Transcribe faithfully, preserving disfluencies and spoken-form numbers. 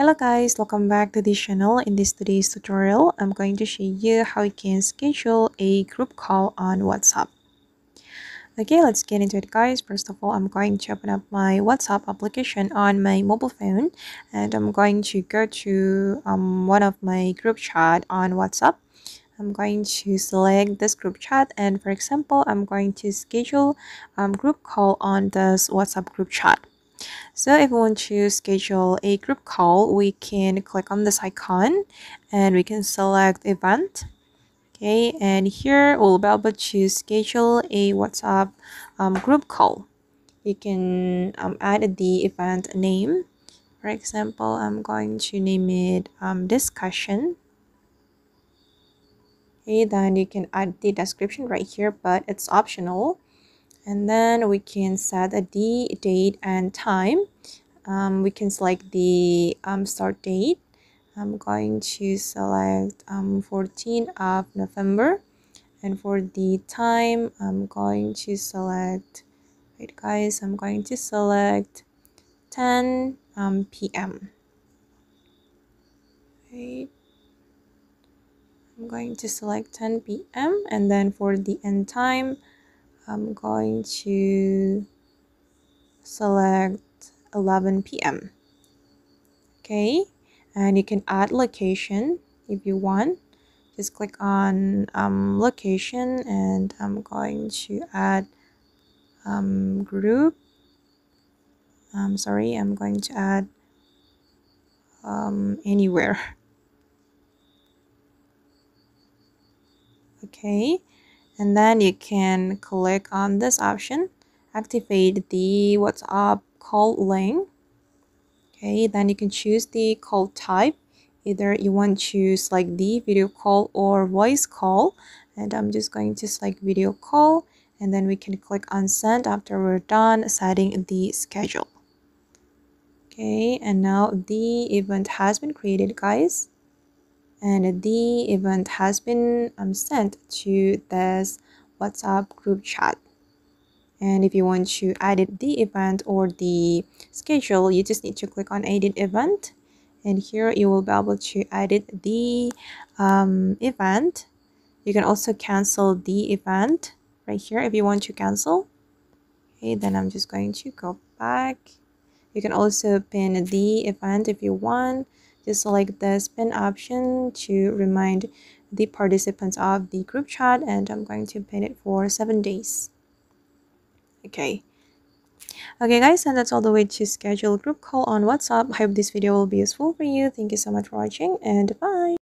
Hello guys, welcome back to this channel. In this today's tutorial, I'm going to show you how you can schedule a group call on WhatsApp. Okay, let's get into it guys. First of all, I'm going to open up my WhatsApp application on my mobile phone, and I'm going to go to um, one of my group chat on WhatsApp. I'm going to select this group chat, and for example, I'm going to schedule um, group call on this WhatsApp group chat. So if we want to schedule a group call, we can click on this icon and we can select event. Okay, and here we'll be able to schedule a WhatsApp um, group call. You can um, add the event name. For example, I'm going to name it um, discussion. Okay, then you can add the description right here, but it's optional. And then we can set a D date and time. Um, we can select the um, start date. I'm going to select um, fourteenth of November. And for the time, I'm going to select, wait guys, I'm going to select ten um, p m. Right. I'm going to select ten p m And then for the end time, I'm going to select eleven p m Okay, and you can add location if you want. Just click on um, location, and I'm going to add um, group. I'm sorry, I'm going to add um, anywhere. Okay. And then you can click on this option, activate the WhatsApp call link. Okay, then you can choose the call type. Either you want to select the video call or voice call. And I'm just going to select video call. And then we can click on send after we're done setting the schedule. Okay, and now the event has been created, guys. And the event has been um, sent to this WhatsApp group chat. And if you want to edit the event or the schedule, you just need to click on edit event. And here you will be able to edit the um, event. You can also cancel the event right here if you want to cancel. Okay, then I'm just going to go back. You can also pin the event if you want. Just select this pin option to remind the participants of the group chat, and I'm going to pin it for seven days. Okay. Okay guys, and that's all the way to schedule group call on WhatsApp. I hope this video will be useful for you. Thank you so much for watching, and bye.